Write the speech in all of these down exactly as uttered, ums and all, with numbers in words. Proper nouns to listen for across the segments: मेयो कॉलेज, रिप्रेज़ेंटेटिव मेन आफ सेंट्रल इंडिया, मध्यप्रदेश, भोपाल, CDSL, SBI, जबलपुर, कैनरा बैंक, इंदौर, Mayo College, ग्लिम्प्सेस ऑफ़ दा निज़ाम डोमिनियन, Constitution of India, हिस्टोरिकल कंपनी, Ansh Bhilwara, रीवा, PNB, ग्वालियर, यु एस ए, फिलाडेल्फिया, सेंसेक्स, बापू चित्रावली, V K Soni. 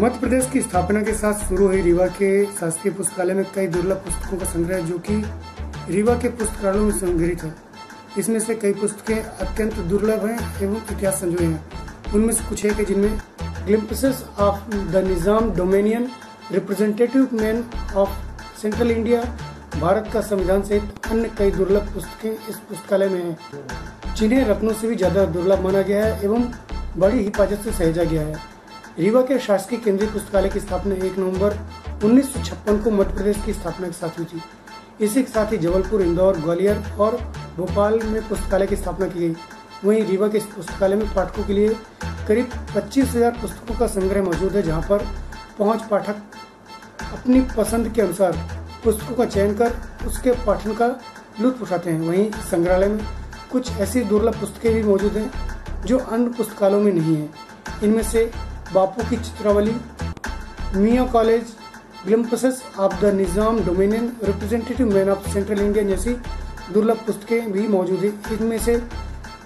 मध्य प्रदेश की स्थापना के साथ शुरू हुई रीवा के शासकीय पुस्तकालय में कई दुर्लभ पुस्तकों का संग्रह जो कि रीवा के पुस्तकालयों में संग्रहित है। इसमें से कई पुस्तकें अत्यंत दुर्लभ हैं एवं इतिहास संजोए हैं। उनमें से कुछ है कि जिनमें glimpses of the Nizam dominion, representative man of central India, Bharat का संविधान सहित अन्य कई दुर्लभ पुस्तकें इस पुस्तकालय में हैं, जिन्हें रत्नों से भी ज़्यादा दुर्लभ माना गया है एवं बड़ी हिफाजत से सहेजा गया है। रीवा के शासकीय केंद्रीय पुस्तकालय की स्थापना एक नवंबर उन्नीस सौ छप्पन को मध्य प्रदेश की स्थापना के साथ हुई थी। इसी के साथ ही जबलपुर, इंदौर, ग्वालियर और भोपाल में पुस्तकालय की स्थापना की गई। वहीं रीवा के इस पुस्तकालय में पाठकों के लिए करीब पच्चीस हज़ार पुस्तकों का संग्रह मौजूद है, जहां पर पहुंच पाठक अपनी पसंद के अनुसार पुस्तकों का चयन कर उसके पाठन का लुत्फ उठाते हैं। वहीं संग्रहालय में कुछ ऐसी दुर्लभ पुस्तकें भी मौजूद हैं जो अन्य पुस्तकालयों में नहीं हैं। इनमें से बापू की चित्रावली, Mayo college, glimpses of the Nizam dominion, representative man of central India जैसी दुर्लभ पुस्तकें भी मौजूद हैं। इनमें से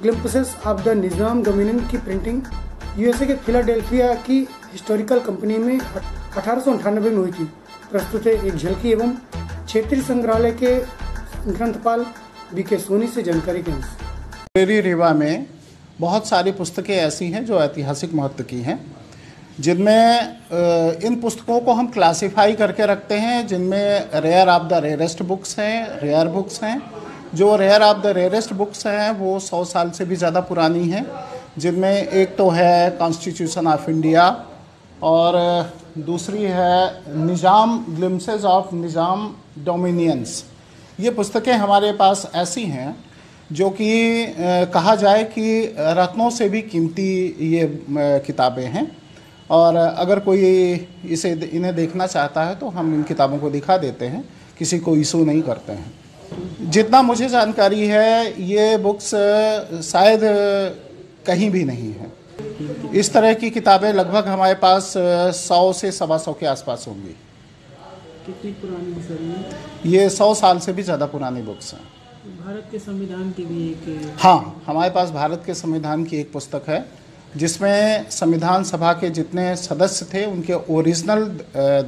glimpses of the Nizam dominion की प्रिंटिंग यूएसए के फिलाडेल्फिया की हिस्टोरिकल कंपनी में अठारह सौ अंठानबे में हुई थी। प्रस्तुत है एक झलकी एवं क्षेत्रीय संग्रहालय के ग्रंथपाल वी के सोनी से जानकारी के अंश। मेरी रीवा में बहुत सारी पुस्तकें ऐसी हैं जो ऐतिहासिक महत्व की हैं, जिनमें इन पुस्तकों को हम क्लासिफाई करके रखते हैं, जिनमें rare of the rarest books हैं, रेयर बुक्स हैं। जो rare of the rarest books हैं वो सौ साल से भी ज़्यादा पुरानी हैं, जिनमें एक तो है कॉन्स्टिट्यूशन ऑफ इंडिया और दूसरी है Nizam glimpses of Nizam dominions. ये पुस्तकें हमारे पास ऐसी हैं जो कि कहा जाए कि रत्नों से भी कीमती ये किताबें हैं, और अगर कोई इसे इन्हें देखना चाहता है तो हम इन किताबों को दिखा देते हैं, किसी को इशू नहीं करते हैं। जितना मुझे जानकारी है ये बुक्स शायद कहीं भी नहीं है। इस तरह की किताबें लगभग हमारे पास सौ से सवा सौ के आसपास होंगी। कितनी पुरानी है सर? ये सौ साल से भी ज़्यादा पुरानी बुक्स हैं। भारत के संविधान की भी एक? हाँ, हमारे पास भारत के संविधान की एक पुस्तक है जिसमें संविधान सभा के जितने सदस्य थे उनके ओरिजिनल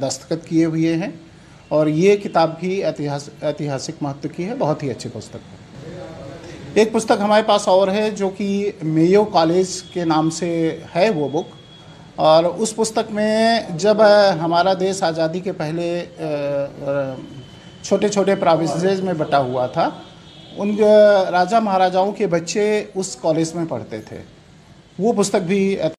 दस्तखत किए हुए हैं, और ये किताब भी ऐतिहास ऐतिहासिक महत्व की है, बहुत ही अच्छी पुस्तक है। एक पुस्तक हमारे पास और है जो कि मेयो कॉलेज के नाम से है वो बुक, और उस पुस्तक में जब हमारा देश आज़ादी के पहले छोटे छोटे प्रोविंसेस में बटा हुआ था, उन राजा महाराजाओं के बच्चे उस कॉलेज में पढ़ते थे। वो पुस्तक भी